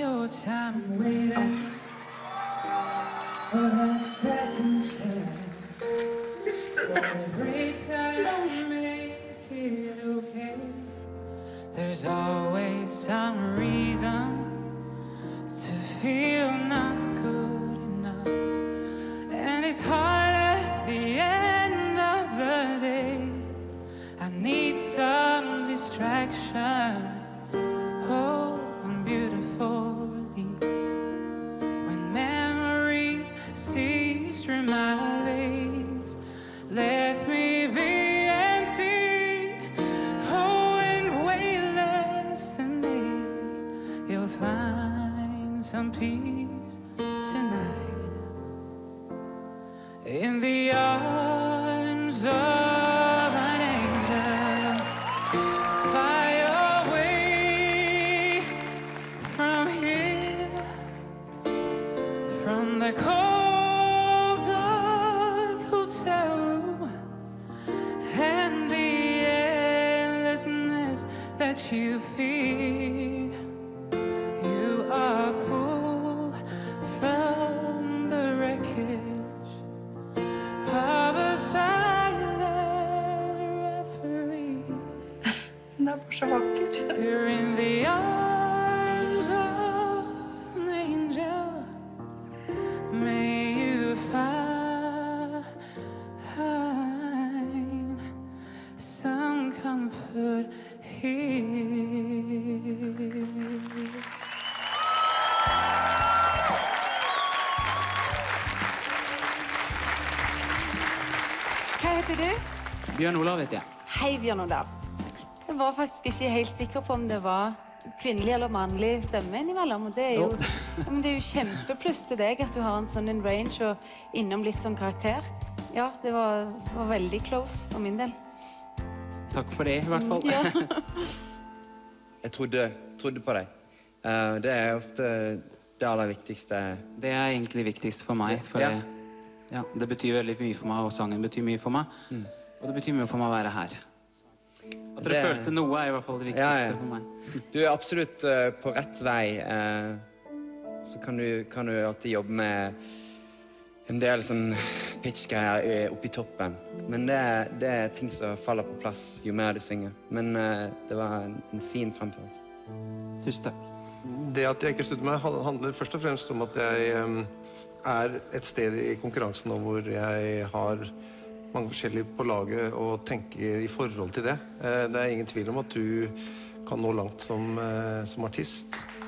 your time waiting for that second chance. Every time make it okay. There's always some reason to feel not good enough, and it's hard at the end of the day. I need some distraction. Some peace tonight in the arms of an angel, fly away from here, from the cold dark hotel room and the endlessness that you feel. You are pulled from the wreckage of a silent referee. You're in the arms of an angel. May you find some comfort here. Bjørn Olav, vet jeg. Hei, Bjørn Olav. Jeg var faktisk ikke helt sikker på om det var kvinnelig eller mannlig stemme innimellom, og det er jo, kjempepluss til deg at du har en sånn en range og innom litt sånn karakter. Ja, det var veldig close for min del. Takk for det, i hvert fall. Ja. Jeg trodde på deg. Det er ofte det aller viktigste. Det er egentlig viktigst for meg, for ja. Ja, det betyr veldig mye for meg, og sangen betyr mye for meg. Og det betyr mye for meg å være her. At dere følte noe er i hvert fall det viktigste for meg. Du er absolutt på rett vei. Så kan du alltid jobbe med en del sånn pitch-greier oppe i toppen. Men det er ting som faller på plass jo mer du synger. Men det var en fin fremførelse. Tusen takk. Det at jeg ikke slutter meg handler først og fremst om at jeg er et sted i konkurransen hvor jeg har mange forskjellige på laget og tenker i forhold til det. Det er ingen tvil om at du kan nå langt som artist.